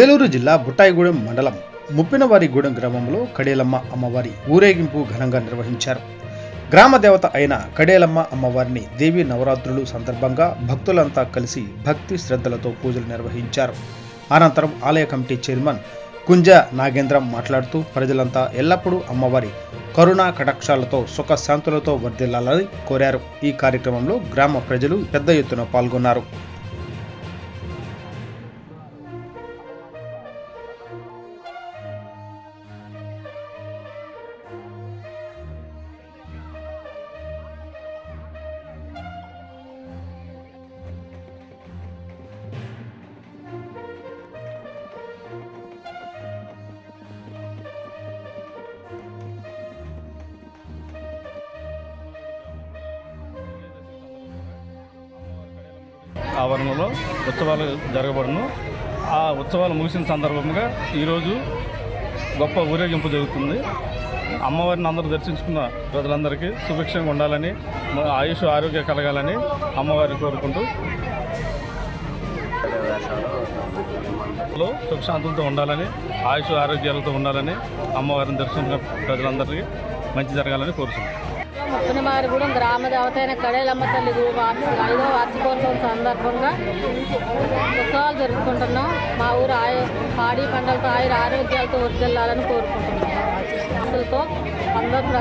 ఏలూరు జిల్లా బుట్టాయిగూడెం మండలం ముప్పినవారిగూడెం గ్రామంలో కడేలమ్మ అమ్మవారి ఊరేగింపు ఘనంగా నిర్వహించారు. గ్రామ దేవత అయిన కడేలమ్మ అమ్మవారిని దేవి నవరాత్రులు సందర్భంగా భక్తులంతా కలిసి భక్తి శ్రద్ధలతో పూజలు నిర్వహించారు. అనంతరం ఆలయ కమిటీ చైర్మన్ గుంజ నాగేంద్రం మాట్లాడుతూ ప్రజలంతా ఎల్లప్పుడూ అమ్మవారి కరుణా కటాక్షాలతో సుఖశాంతులతో వర్ధిల్లాలని కోరారు. ఈ కార్యక్రమంలో గ్రామ ప్రజలు పెద్ద ఎత్తున పాల్గొన్నారు. ఆవరణలో ఉత్సవాలు జరగబడును. ఆ ఉత్సవాలు ముగిసిన సందర్భంగా ఈరోజు గొప్ప ఊరేగింపు జరుగుతుంది. అమ్మవారిని అందరూ దర్శించుకున్న ప్రజలందరికీ సుభిక్షంగా ఉండాలని, ఆయుష్ ఆరోగ్యం కలగాలని అమ్మవారిని కోరుకుంటూ సుఖశాంతులతో ఉండాలని, ఆయుష్ ఆరోగ్యాలతో ఉండాలని, అమ్మవారిని దర్శించుకున్న ప్రజలందరికీ మంచి జరగాలని కోరుకుంటున్నాను. ముప్పినవారిగూడెం గ్రామ దేవత అయిన కడేలమ్మ తల్లి ఐదవ వార్షికోత్సవం సందర్భంగా ఉత్సవాలు జరుపుకుంటున్నాం. మా ఊరు పాడి పంటలతో ఆయుర ఆరోగ్యాలతో వర్ధిల్లాలని కోరుకుంటున్నాం. అందరూ